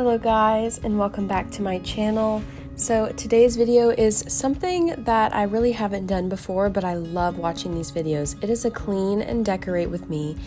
Hello guys, and welcome back to my channel. So today's video is something that I really haven't done before, but I love watching these videos. It is a clean and decorate with me,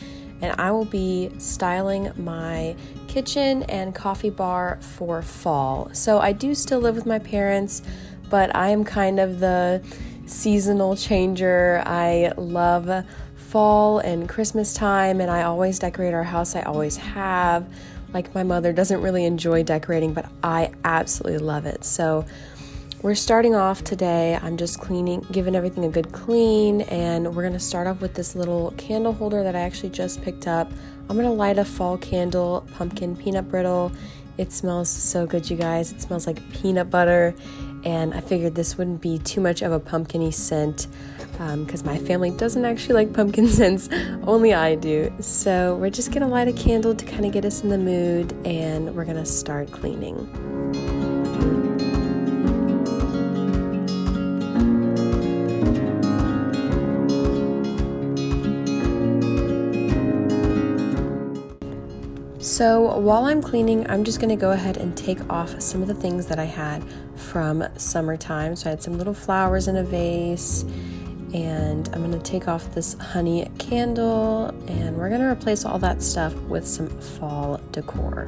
and I will be styling my kitchen and coffee bar for fall. So I do still live with my parents, but I am kind of the seasonal changer. I love fall and Christmas time, and I always decorate our house. I always have. Like, my mother doesn't really enjoy decorating, but I absolutely love it. So we're starting off today. I'm just cleaning, giving everything a good clean, and we're gonna start off with this little candle holder that I actually just picked up. I'm gonna light a fall candle, pumpkin peanut brittle. It smells so good, you guys. It smells like peanut butter, and I figured this wouldn't be too much of a pumpkin-y scent because my family doesn't actually like pumpkin scents, only I do. So we're just gonna light a candle to kind of get us in the mood, and we're gonna start cleaning. So while I'm cleaning, I'm just gonna go ahead and take off some of the things that I had from summertime. So I had some little flowers in a vase, and I'm gonna take off this honey candle, and we're gonna replace all that stuff with some fall decor.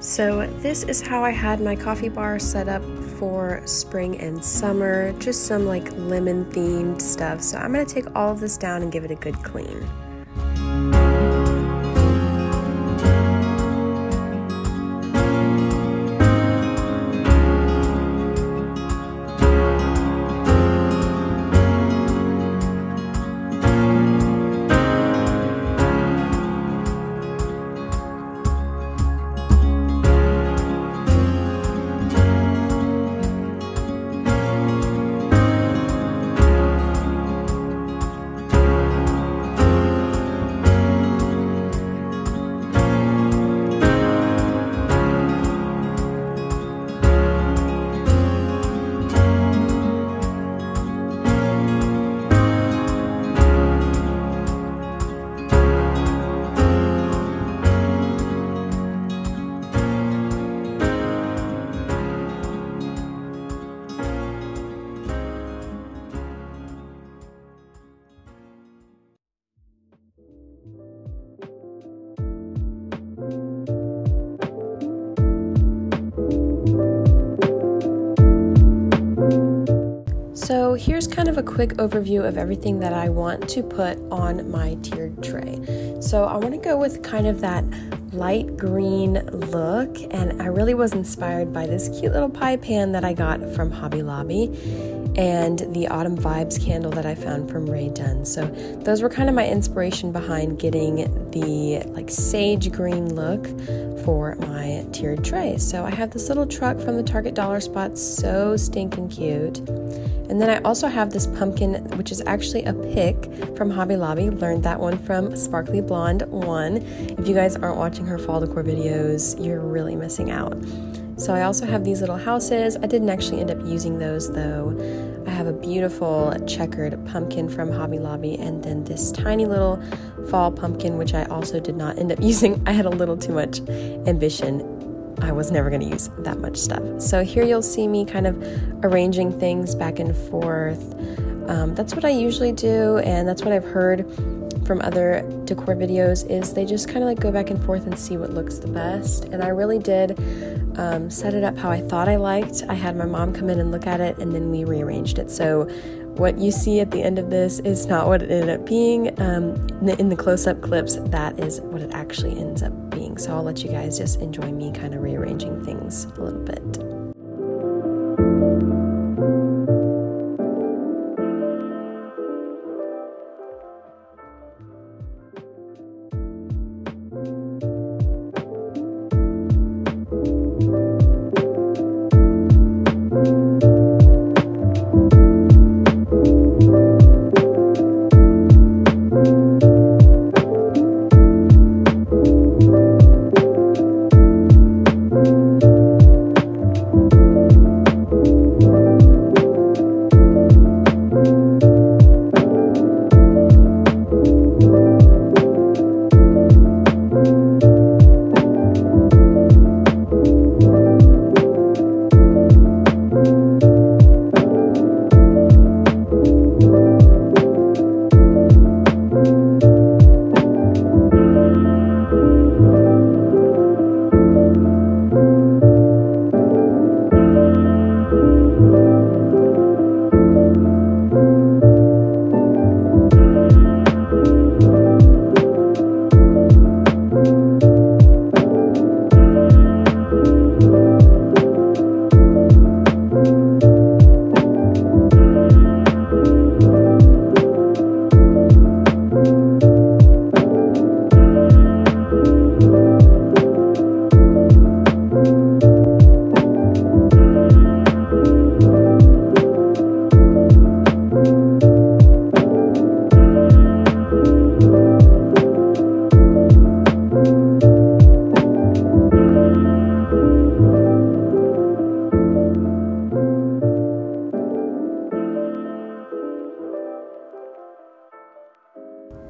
So this is how I had my coffee bar set up for spring and summer, just some like lemon themed stuff. So I'm gonna take all of this down and give it a good clean. So here's kind of a quick overview of everything that I want to put on my tiered tray. So I want to go with kind of that light green look, and I really was inspired by this cute little pie pan that I got from Hobby Lobby and the Autumn Vibes candle that I found from Rae Dunn. So those were kind of my inspiration behind getting the like sage green look for my tiered tray. So I have this little truck from the Target Dollar Spot, so stinking cute. And then I also have this pumpkin, which is actually a pick from Hobby Lobby. Learned that one from Sparkly Blonde One. If you guys aren't watching her fall decor videos, you're really missing out. So I also have these little houses. I didn't actually end up using those though. I have a beautiful checkered pumpkin from Hobby Lobby, and then this tiny little fall pumpkin, which I also did not end up using. I had a little too much ambition. I was never going to use that much stuff. So here you'll see me kind of arranging things back and forth. That's what I usually do, and that's what I've heard from other decor videos, is they just kind of like go back and forth and see what looks the best. And I really did set it up how I thought I liked. I had my mom come in and look at it, and then we rearranged it. So what you see at the end of this is not what it ended up being. In the close-up clips, that is what it actually ends up being. So I'll let you guys just enjoy me kind of rearranging things a little bit.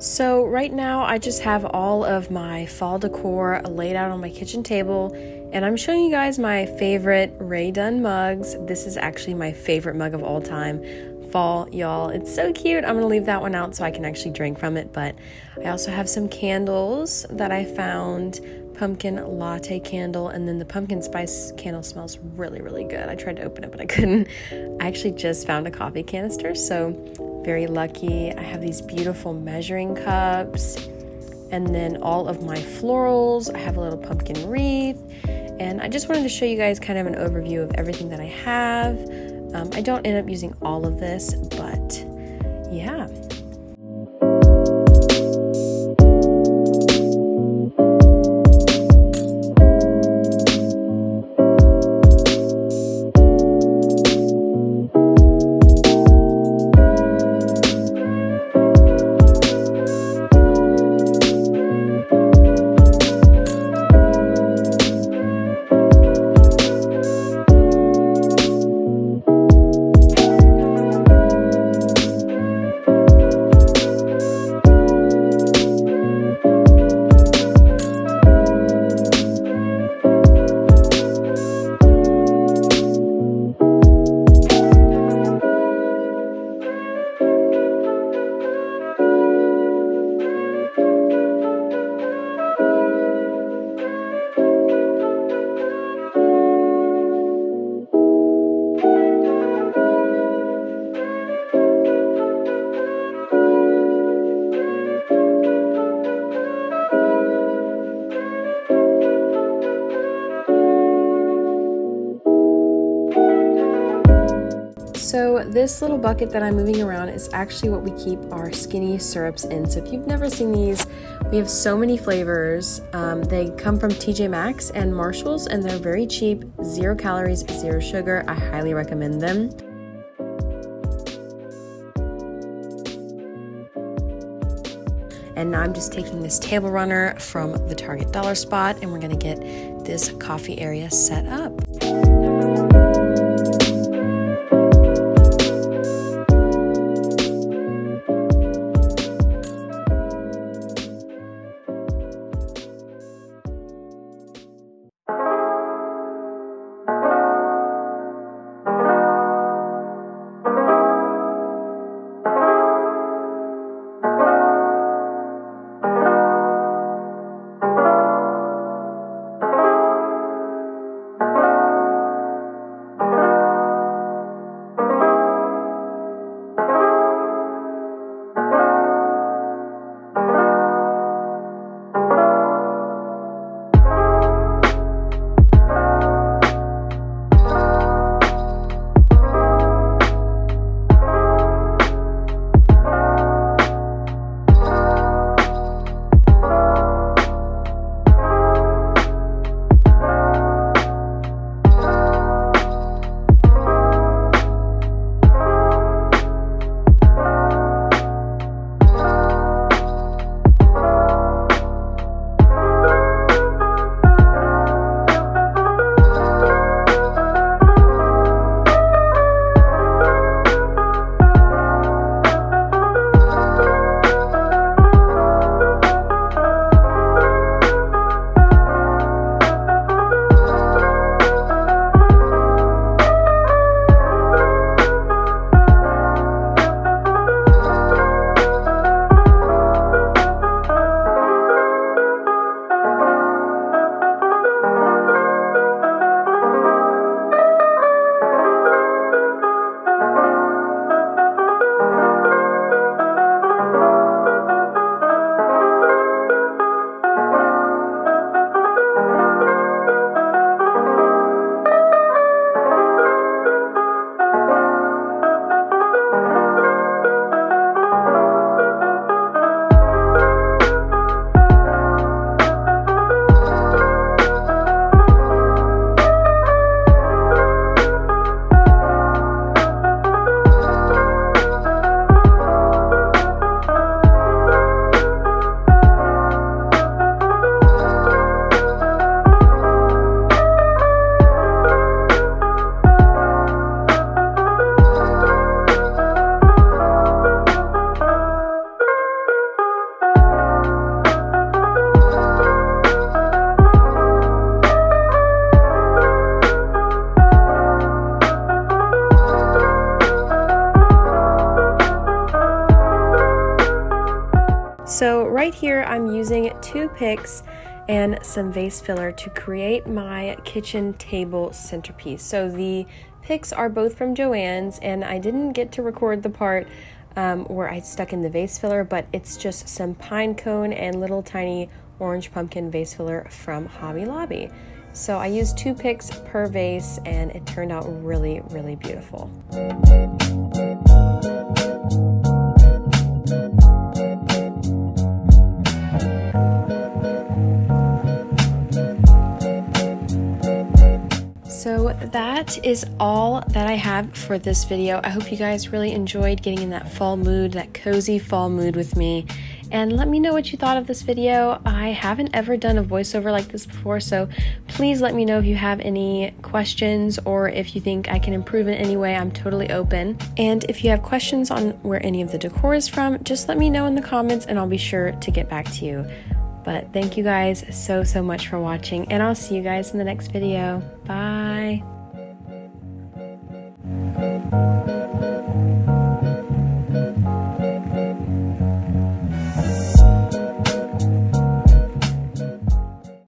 So right now I just have all of my fall decor laid out on my kitchen table, and I'm showing you guys my favorite Rae Dunn mugs. This is actually my favorite mug of all time. Fall, y'all, it's so cute. I'm gonna leave that one out so I can actually drink from it, but I also have some candles that I found. Pumpkin latte candle, and then the pumpkin spice candle smells really, really good. I tried to open it, but I couldn't. I actually just found a coffee canister, so very lucky. I have these beautiful measuring cups, and then all of my florals. I have a little pumpkin wreath, and I just wanted to show you guys kind of an overview of everything that I have. I don't end up using all of this, but yeah. So this little bucket that I'm moving around is actually what we keep our skinny syrups in. So if you've never seen these, we have so many flavors. They come from TJ Maxx and Marshalls, and they're very cheap, 0 calories, 0 sugar. I highly recommend them. And now I'm just taking this table runner from the Target Dollar Spot, and we're gonna get this coffee area set up. So right here I'm using 2 picks and some vase filler to create my kitchen table centerpiece. So the picks are both from Joann's, and I didn't get to record the part where I stuck in the vase filler, but it's just some pine cone and little tiny orange pumpkin vase filler from Hobby Lobby. So I used 2 picks per vase and it turned out really, really beautiful. So that is all that I have for this video. I hope you guys really enjoyed getting in that fall mood, that cozy fall mood with me. And let me know what you thought of this video. I haven't ever done a voiceover like this before, so please let me know if you have any questions or if you think I can improve in any way. I'm totally open. And if you have questions on where any of the decor is from, just let me know in the comments and I'll be sure to get back to you. But thank you guys so much for watching, and I'll see you guys in the next video. Bye!